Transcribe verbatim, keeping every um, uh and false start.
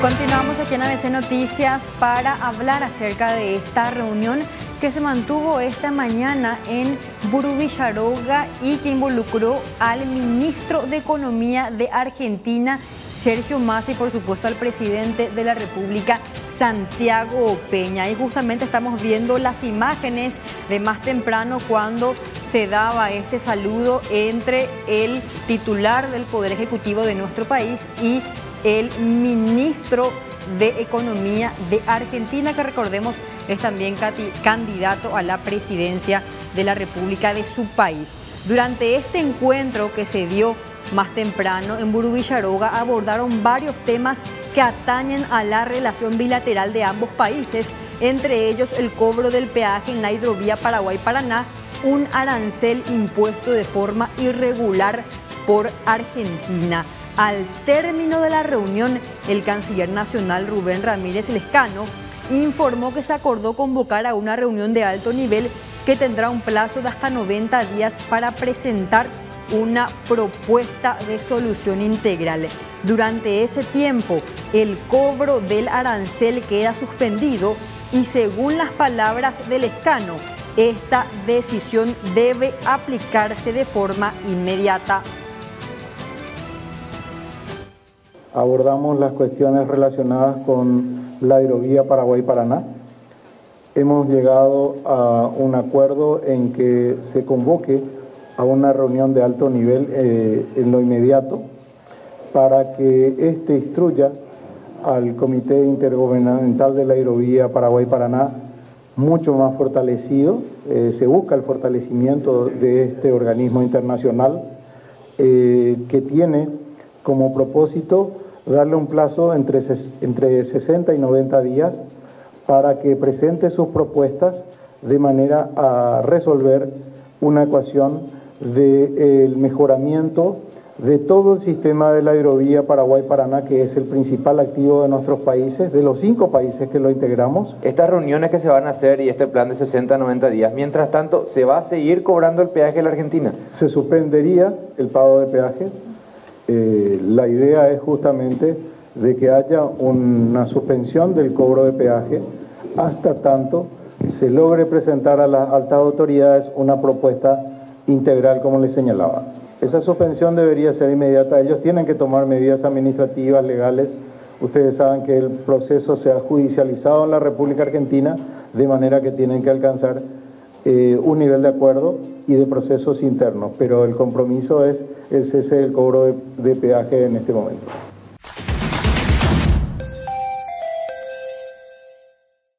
Continuamos aquí en A B C Noticias para hablar acerca de esta reunión que se mantuvo esta mañana en Mburuvicha Róga y que involucró al ministro de Economía de Argentina, Sergio Massa, y por supuesto al presidente de la República, Santiago Peña. Y justamente estamos viendo las imágenes de más temprano cuando se daba este saludo entre el titular del Poder Ejecutivo de nuestro país y el ministro de Economía de Argentina, que recordemos es también candidato a la presidencia de la República de su país. Durante este encuentro que se dio más temprano en Mburuvicha Róga abordaron varios temas que atañen a la relación bilateral de ambos países, entre ellos el cobro del peaje en la hidrovía Paraguay-Paraná, un arancel impuesto de forma irregular por Argentina. Al término de la reunión, el canciller nacional Rubén Ramírez Lescano informó que se acordó convocar a una reunión de alto nivel que tendrá un plazo de hasta noventa días para presentar una propuesta de solución integral. Durante ese tiempo, el cobro del arancel queda suspendido y, según las palabras del Lescano, esta decisión debe aplicarse de forma inmediata. Abordamos las cuestiones relacionadas con la hidrovía Paraguay-Paraná. Hemos llegado a un acuerdo en que se convoque a una reunión de alto nivel eh, en lo inmediato para que este instruya al Comité Intergubernamental de la Hidrovía Paraguay-Paraná mucho más fortalecido. Eh, se busca el fortalecimiento de este organismo internacional eh, que tiene como propósito darle un plazo entre, entre sesenta y noventa días para que presente sus propuestas de manera a resolver una ecuación del mejoramiento de todo el sistema de la hidrovía Paraguay-Paraná, que es el principal activo de nuestros países, de los cinco países que lo integramos. Estas reuniones que se van a hacer y este plan de sesenta a noventa días, mientras tanto, ¿se va a seguir cobrando el peaje de la Argentina? Se suspendería el pago de peaje. Eh, la idea es justamente de que haya una suspensión del cobro de peaje hasta tanto se logre presentar a las altas autoridades una propuesta integral, como les señalaba. Esa suspensión debería ser inmediata. Ellos tienen que tomar medidas administrativas, legales. Ustedes saben que el proceso se ha judicializado en la República Argentina, de manera que tienen que alcanzar eh, un nivel de acuerdo y de procesos internos, pero el compromiso es el cese del cobro de, de peaje en este momento.